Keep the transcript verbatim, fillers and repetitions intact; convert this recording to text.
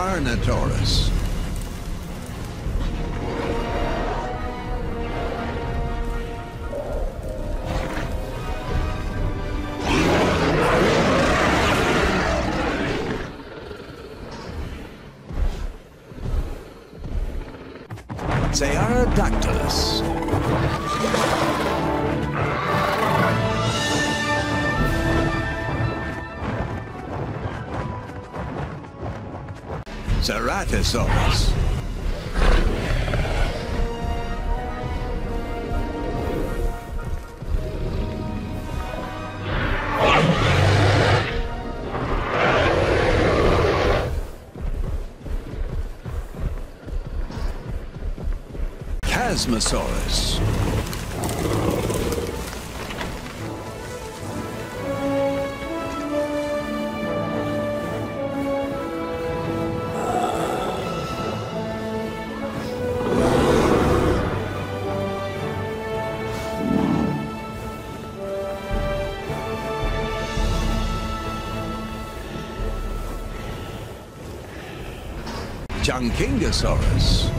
Carnotaurus. Ceratosaurus. Ceratosaurus. Chasmosaurus. Kingasaurus.